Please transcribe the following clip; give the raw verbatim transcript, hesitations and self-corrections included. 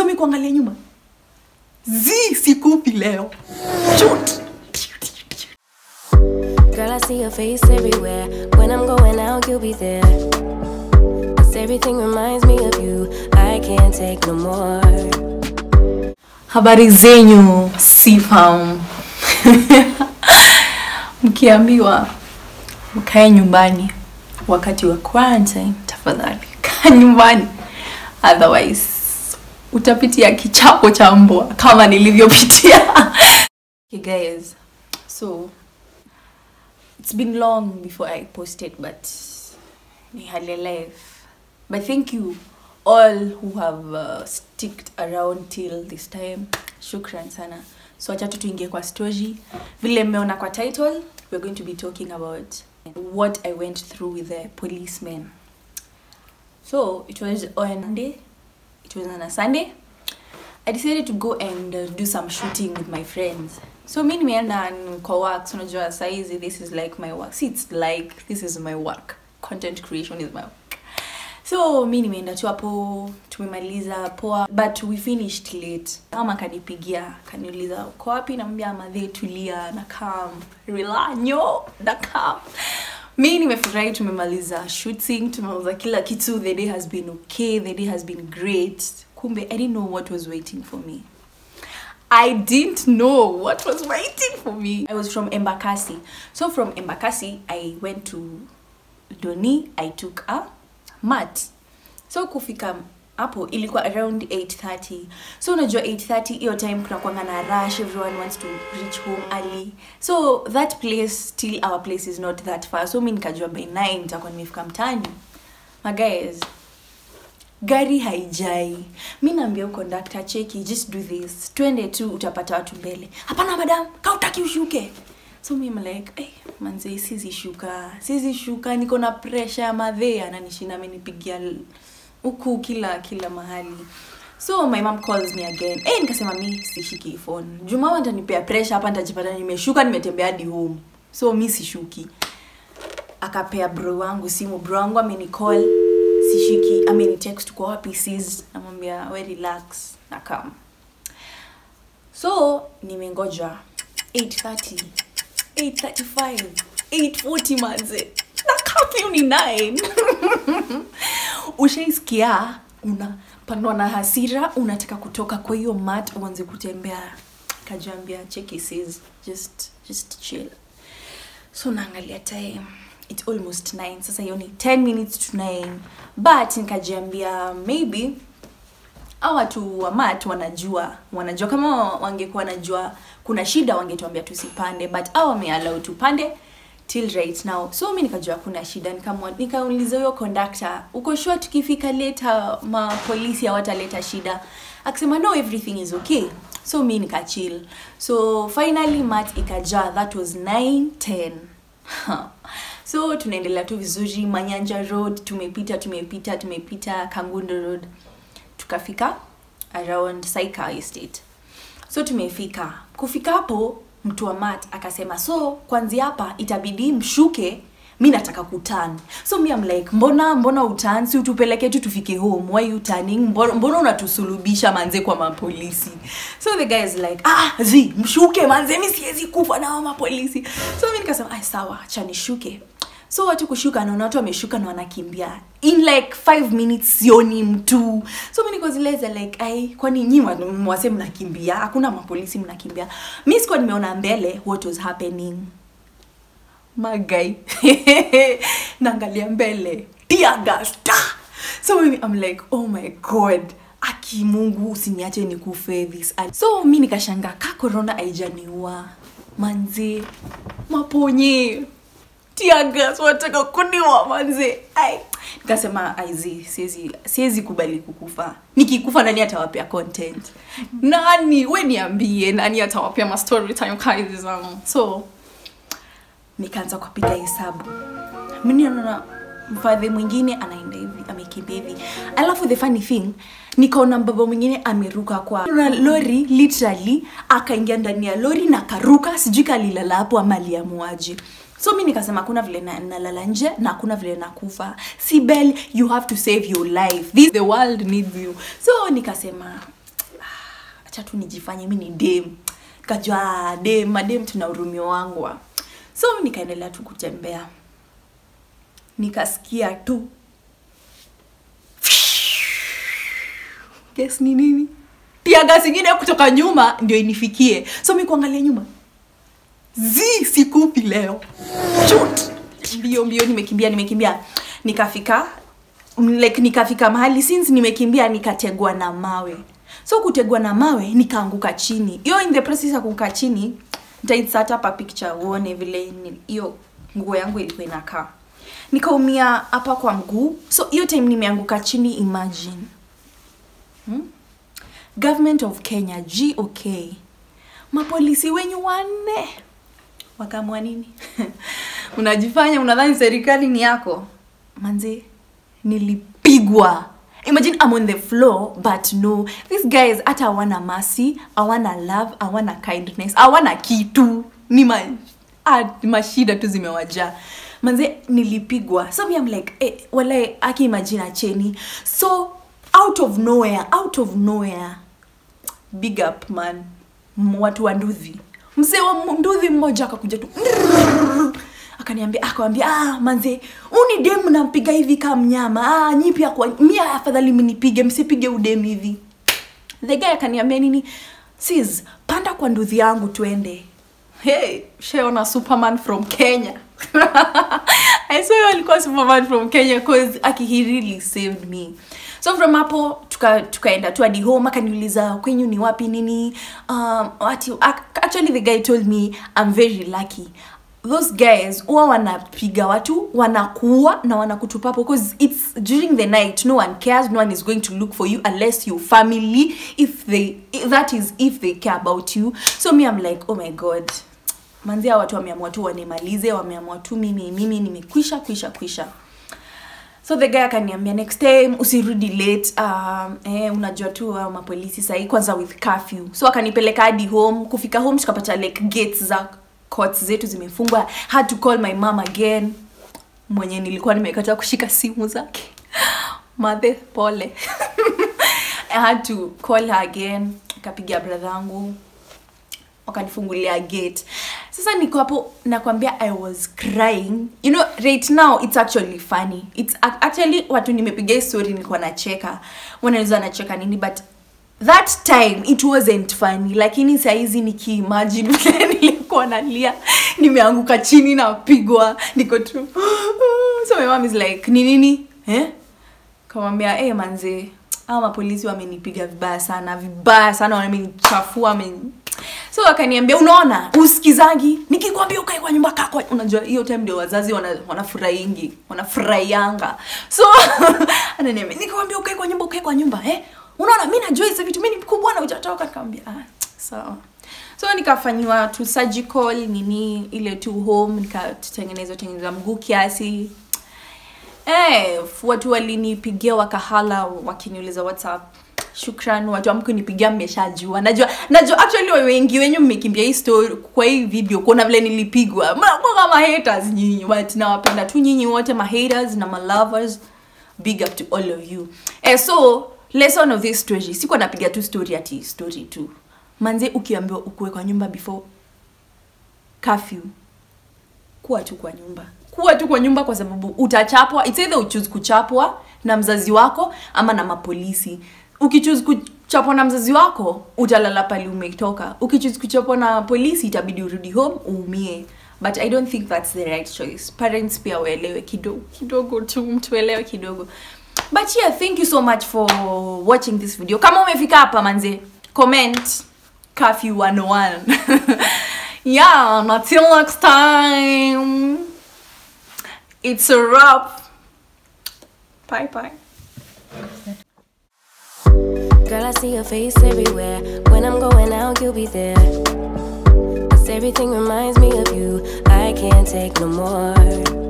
Somi kuangalia nyuma. Zii sikupi leo. Shoot. Girl, I see your face everywhere. When I'm going out, you'll be there. Cause everything reminds me of you. I can't take no more. Habari zenyu sifamu. Mkiambiwa mkae nyumbani wakati wa quarantine, tafadhali kaa nyumbani, otherwise utapitia kichapo cha mbwa kama nilivyopitia. Okay guys, so it's been long before I posted, but ni hali life. But thank you all who have uh, sticked around till this time. Shukran sana. So acha tuingie kwa story. Vile mmeona kwa title, we're going to be talking about what I went through with the policeman. So it was on Sunday. It was on a Sunday. I decided to go and uh, do some shooting with my friends. So me nimeenda kwa work. So unajua size, this is like my work. See, it's like this is my work. Content creation is my work. So mimi nimeenda tu hapo, tumemaliza poa, but we finished late. Mama kanipigia, kaniuliza uko wapi, namwambia madhe tulia na calm, relaxo na calm. Mimi nimefurahi tumemaliza shooting, tumemaliza kila kitu. The day has been okay, the day has been great. Kumbe I didn't know what was waiting for me. I didn't know what was waiting for me. I was from Embakasi. So from Embakasi I went to Doni, I took a Mat. So kufika hapo ilikuwa around eight thirty. So unajua eight thirty hiyo time kuna kuanga na rush, everyone wants to reach home early. So that place, still our place is not that far. So mimi nikajua by nine nitakuwa nimefika mtani. My guys, gari haijai. Mimi naambia conductor, cheki, just do this. Twende tu utapata watu mbele. Hapana madam, kautaki ushuke. So mimi like, hey, manze, sisi shuka, sisi shuka, niko na pressure madhe, ananishinda amenipigia huku kila kila mahali. So my mom calls me again. Eh, hey, nikasema mimi sishiki phone. Juma atanipea pressure hapa, nitajipata nimeshuka, nimetembea hadi home. So mimi sishuki. Akapea bro wangu simu, bro wangu amenicall, sishiki, amenitext kwa wapi sis, namwambia we relax na calm. So nimengoja eight thirty. eight thirty-five, eight forty manze. Na curfew ni nine. Ushaisikia unapandwa na hasira, unataka kutoka kwa hiyo mat uanze kutembea. Kajiambia cheki says just just chill. So naangalia time, it's almost nine. Sasa hiyo ni ten minutes to nine. But nikajiambia maybe au watu wa mat wanajua, wanajua kama wangekuwa wanajua kuna shida wangetuambia tusipande, but au wameallow tupande till right now. So mimi nikajua kuna shida, nikamwa nikauliza huyo conductor, uko sure tukifika late ma polisi hawataleta shida? Akasema no, everything is okay. So mimi nikachill. So finally mat ikajaa, that was nine ten. So tunaendelea tu vizuri Manyanja Road, tumepita tumepita tumepita Kangundo Road. Tukafika around Saika Estate. So tumefika. Kufika hapo mtu wa mat akasema so kwanza hapa itabidi mshuke, mimi nataka kuturn. So mimi am like mbona mbona uturn, si utupeleke tu tufike home, why you turning? Mbona, mbona unatusulubisha manze kwa mapolisi? So the guy is like ah zi mshuke manze, mimi siwezi kufa na mapolisi. So mimi nikasema ai sawa acha nishuke. So watu kushuka na watu wameshuka na wanakimbia. In like five minutes sioni mtu. So mimi niko zileza like ai kwani nyinyi mwasema mnakimbia? Hakuna mapolisi mnakimbia. Mimi sikuwa nimeona mbele what was happening. Magai. Naangalia mbele. Tiagasta. So mimi I'm like oh my god. Aki Mungu usiniache nikufe this. So mimi nikashangaa ka corona haijaniua. Manzi maponye. Tiagas wataka kuniua manze. Ai nikasema aizi siwezi siwezi kubali kukufa. Nikikufa nani atawapea content? Nani wewe niambie nani atawapea ma story time guys? Um, so nikaanza kupiga hesabu. Mimi naona mfadhi mwingine anaenda hivi amekimbia hivi. Alafu the funny thing, nikaona baba mwingine ameruka kwa lori, literally akaingia ndani ya lori na karuka, sijui kalilala hapo ama aliamuaje. So mimi nikasema kuna vile na, na lala nje na kuna vile nakufa. Sibel, you have to save your life. This the world needs you. So nikasema acha tu nijifanye mimi ni dem. Nikajua dem, madem tuna urumio wangu. So nikaendelea tu kutembea. Nikasikia tu guess ni nini? Tia gas nyingine kutoka nyuma ndio inifikie. So mimi kuangalia nyuma. Zi sikupi leo. Shoot. Mbio mbio nimekimbia nimekimbia. Nikafika like nikafika mahali since nimekimbia nikategwa na mawe. So kutegwa na mawe nikaanguka chini. Hiyo in the process ya kuanguka chini, nitainsert hapa picture uone vile hiyo nguo yangu ilikuwa inakaa. Nikaumia hapa kwa mguu. So hiyo time nimeanguka chini, imagine. Hmm? Government of Kenya, G O K. Mapolisi wenyu wanne. Wakamua nini? Unajifanya, unadhani serikali ni yako. Manze, nilipigwa. Imagine I'm on the floor, but no. These guys, ata hawana mercy, hawana love, hawana kindness, hawana kitu. Ni ma, at, mashida tu zimewaja. Manze, nilipigwa. So me, I'm like, eh, wale, aki imagine acheni. So, out of nowhere, out of nowhere, big up man, watu wa nduthi. Mzee wa nduthi mmoja akakuja tu. Akaniambia, akamwambia, ah manze, uni demu nampiga hivi kama mnyama. Ah nyipi kwa mia afadhali mnipige, msipige udemu hivi. The guy akaniambia nini? Sis, panda kwa nduthi yangu tuende. Hey, sheona Superman from Kenya. I swear alikuwa Superman from Kenya cause aki he really saved me. So from hapo tuka tukaenda tu hadi home. Akaniuliza kwenyu ni wapi nini. Um ati, actually the guy told me I'm very lucky. Those guys huwa wanapiga watu, wanakuwa na wanakutupa because it's during the night, no one cares, no one is going to look for you unless your family, if they if, that is if they care about you. So me I'm like, oh my god. Manzia watu wameamua tu wanimalize, wameamua tu mimi mimi nimekwisha kwisha kwisha. So the guy akaniambia next time usirudi late, um eh unajua tu wa mapolisi sahi kwanza with curfew. So akanipeleka hadi home. Kufika home tukapata like gates za courts zetu zimefungwa. Had to call my mom again. Mwenye nilikuwa nimekata kushika simu zake. Mother pole. I had to call her again. Kapigia brother wangu. Wakanifungulia gate. Sasa niko hapo nakwambia I was crying. You know right now it's actually funny. It's actually watu nimepiga story nilikuwa nacheka. Wanaweza nacheka nini but that time it wasn't funny. Lakini saa hizi niki imagine nilikuwa nalia, nimeanguka chini na pigwa, niko tu. So my mom is like, "Ni nini? Eh?" Kamwambia, "Eh hey, manze, hao mapolisi wamenipiga vibaya sana, vibaya sana wamenichafua, wameni..." So akaniambia unaona usikizangi nikikwambia ukae kwa nyumba yako. Unajua hiyo time ndio wazazi wana wanafurahingi wanafurahianga. So ananiambia nikikwambia ukae kwa nyumba ukae kwa nyumba eh unaona mimi najua hizo vitu mimi ni mkubwa na hujatoka. Nikamwambia ah sawa. So, so nikafanywa tu surgical nini ile tu home nikatengenezwa tengeneza mguu kiasi. Eh watu walinipigia wakahala wakiniuliza WhatsApp. Shukran watu wa mkunipigia mmeshajua. Najua najua actually wengi wenyu mmekimbia hii story kwa hii video kuona vile nilipigwa. Mko kama haters nyinyi but nawapenda tu nyinyi wote ma haters na ma lovers. Big up to all of you. Eh so lesson of this story siko napiga tu story ati story tu. Manze ukiambiwa ukue kwa nyumba before curfew. Kuwa tu kwa nyumba. Kuwa tu kwa nyumba kwa sababu utachapwa. It's either uchoose kuchapwa na mzazi wako ama na mapolisi. Ukichoose kuchapwa na mzazi wako, utalala pale umetoka. Ukichoose kuchapwa na polisi, itabidi urudi home, uumie. But I don't think that's the right choice. Parents pia waelewe kidogo, kidogo tu mtuelewe kidogo. But yeah, thank you so much for watching this video. Kama umefika hapa manze, comment curfew one oh one. Yeah, until next time. It's a wrap. Bye bye. Girl, I see your face everywhere. When I'm going out, you'll be there. 'Cause everything reminds me of you. I can't take no more.